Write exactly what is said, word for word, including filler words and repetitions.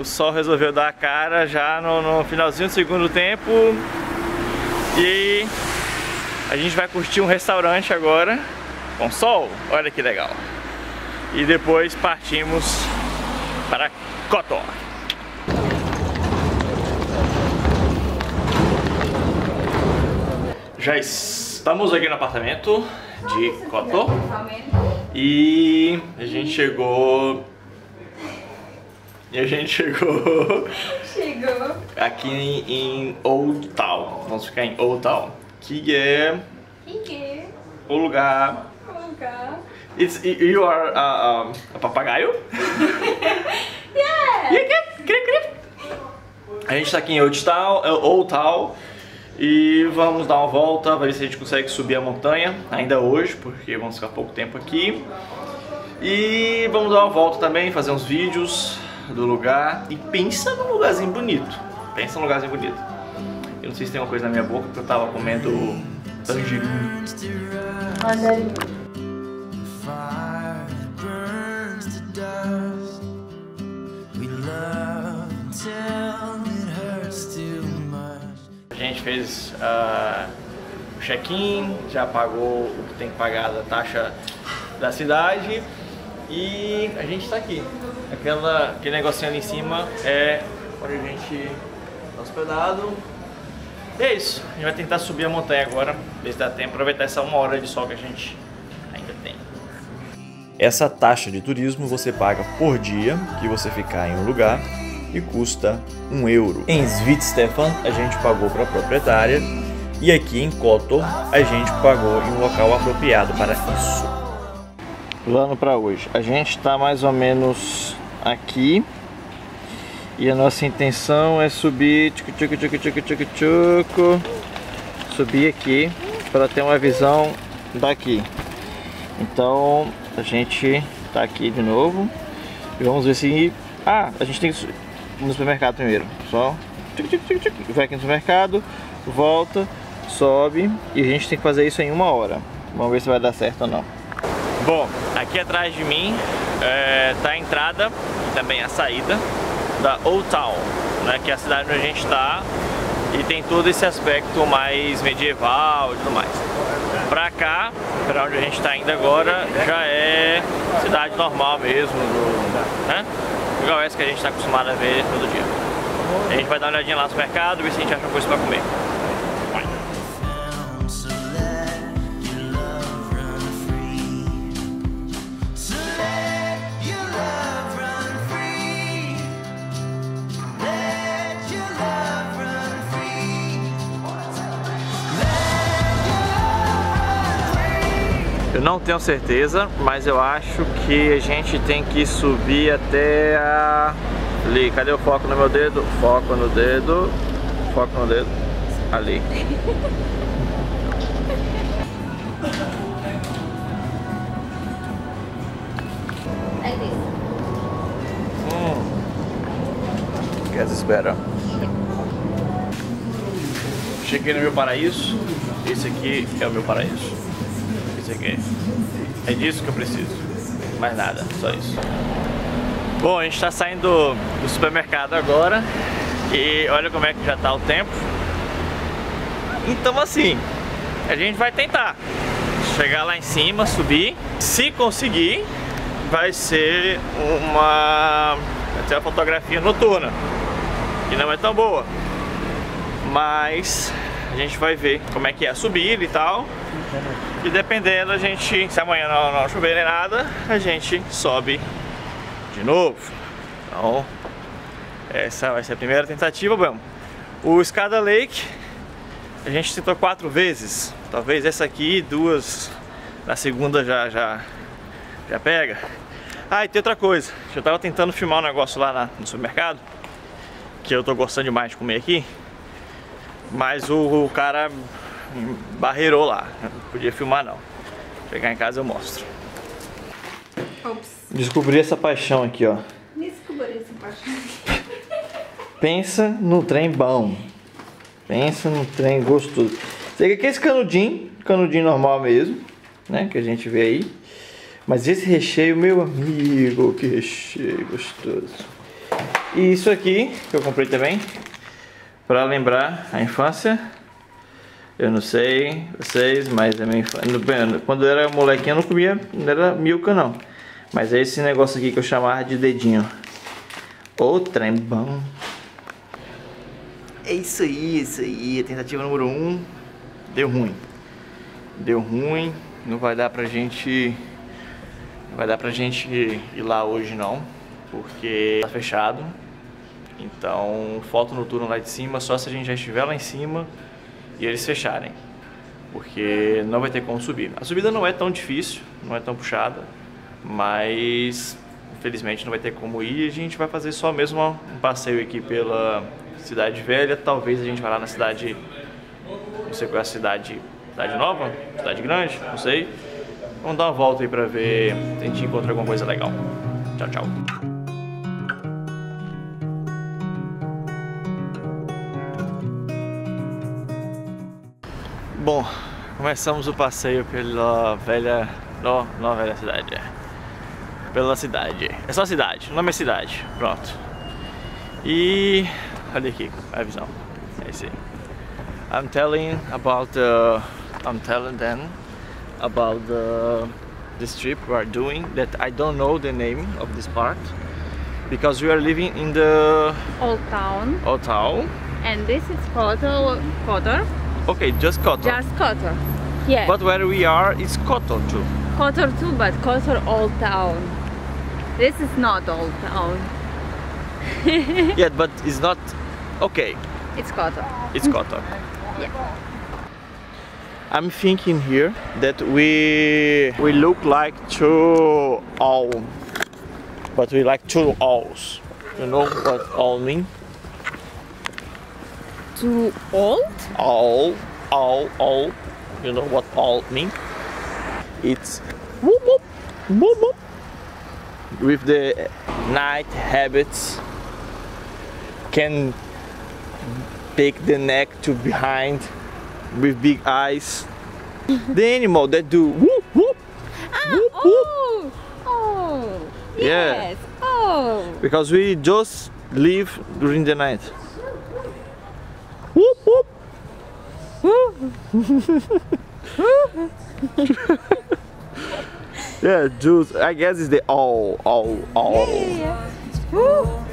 o sol resolveu dar a cara já no, no finalzinho do segundo tempo. E a gente vai curtir um restaurante agora com sol, olha que legal. E depois partimos para Kotor. Já estamos aqui no apartamento de Kotor e a gente chegou e a gente chegou chegou aqui em, em Old Town. Vamos ficar em Old Town, que é o lugar. It's, you are uh, um, a papagaio? Yeah. Yeah, grip, grip. A gente tá aqui em Old Town, Old Town e vamos dar uma volta, ver se a gente consegue subir a montanha ainda hoje, porque vamos ficar pouco tempo aqui. E vamos dar uma volta também, fazer uns vídeos do lugar. E pensa num lugarzinho bonito. Pensa num lugarzinho bonito. Eu não sei se tem uma coisa na minha boca, porque eu tava comendo tangerina. Olha ali. Fire burns to dust. We love until it hurts too much. A gente fez uh, o check-in, já pagou o que tem que pagar da taxa da cidade e a gente tá aqui. Aquela, aquele negocinho ali em cima é onde a gente tá hospedado. E é isso, a gente vai tentar subir a montanha agora, ver se dá tempo, aproveitar essa uma hora de sol que a gente ainda tem. Essa taxa de turismo você paga por dia que você ficar em um lugar e custa um euro. Em Svitstefan a gente pagou para a proprietária e aqui em Kotor a gente pagou em um local apropriado para isso. Plano para hoje. A gente está mais ou menos aqui e a nossa intenção é subir tchucu, tchucu, tchucu, tchucu, tchucu, tchucu, subir aqui para ter uma visão daqui. Então a gente tá aqui de novo e vamos ver se... Ah, a gente tem que ir no supermercado primeiro, só vai aqui no supermercado, volta, sobe e a gente tem que fazer isso em uma hora. Vamos ver se vai dar certo ou não. Bom, aqui atrás de mim é, tá a entrada e também a saída da Old Town, né, que é a cidade onde a gente tá e tem todo esse aspecto mais medieval e tudo mais. Pra cá, pra onde a gente tá indo agora, já é cidade normal mesmo, né? Igual essa que a gente tá acostumado a ver todo dia. A gente vai dar uma olhadinha lá no mercado, ver se a gente acha uma coisa pra comer. Vai. Eu não tenho certeza, mas eu acho que a gente tem que subir até a... ali, cadê o foco no meu dedo? Foco no dedo, foco no dedo, ali. Hum, quer desesperar. Cheguei no meu paraíso, esse aqui é o meu paraíso. É disso que eu preciso, mais nada, só isso. Bom, a gente tá saindo do supermercado agora e olha como é que já tá o tempo. Então assim, a gente vai tentar chegar lá em cima, subir. Se conseguir, vai ser uma, vai ser uma fotografia noturna, que não é tão boa, mas a gente vai ver como é que é a subida e tal. E dependendo, a gente, se amanhã não, não chover nem nada, a gente sobe de novo. Então, essa vai ser a primeira tentativa. Vamos. O Skada Lake, a gente tentou quatro vezes. Talvez essa aqui, duas, na segunda já, já, já pega. Ah, e tem outra coisa. Eu tava tentando filmar um negócio lá na, no supermercado, que eu tô gostando demais de comer aqui. Mas o, o cara... barreirou lá, não podia filmar não. Chegar em casa eu mostro. Ops. Descobri essa paixão aqui, ó. Descobri essa paixão aqui. Pensa no trem bom. Pensa no trem gostoso. Tem aqui esse canudinho, canudinho normal mesmo, né, que a gente vê aí. Mas esse recheio, meu amigo, que recheio gostoso. E isso aqui que eu comprei também para lembrar a infância. Eu não sei vocês, mas a minha infância, quando eu era molequinho eu não comia, não era milka não. Mas é esse negócio aqui que eu chamava de dedinho. Ô trem bom. É isso aí, isso aí. Tentativa número um. Deu ruim. Deu ruim. Não vai dar pra gente... Não vai dar pra gente ir lá hoje não. Porque tá fechado. Então, foto noturno lá de cima, só se a gente já estiver lá em cima e eles fecharem. Porque não vai ter como subir. A subida não é tão difícil, não é tão puxada. Mas, infelizmente, não vai ter como ir e a gente vai fazer só mesmo um passeio aqui pela Cidade Velha. Talvez a gente vá lá na cidade, não sei qual é a cidade, cidade nova, cidade grande, não sei. Vamos dar uma volta aí pra ver se a gente encontra alguma coisa legal. Tchau, tchau. Bom, começamos o passeio pela velha, não, não velha cidade, pela cidade. É só cidade, o nome é cidade, pronto. E olha aqui a visão. É isso. I'm telling about the I'm telling them about the this trip we are doing that I don't know the name of this part because we are living in the old town. Old town. And this is Kotor. Kotor. Okay, just Kotor. Just Kotor. Yeah. But where we are is Kotor too. Kotor too, but Kotor old town. This is not old town. Yeah, but it's not okay. It's Kotor. It's Kotor. Yeah. I'm thinking here that we we look like two owls, but we like two owls. You know what owl mean? Two old? Owl, owl, owl. You know what owl mean? It's whoop, whoop, whoop, whoop. With the night habits, can take the neck to behind with big eyes. The animal that do whoop whoop, ah, whoop, oh, whoop. Oh, yes, yeah. Oh. Because we just live during the night. Whoop whoop. Yeah, Jules, I guess it's the owl, owl, owl. Yeah, yeah, yeah.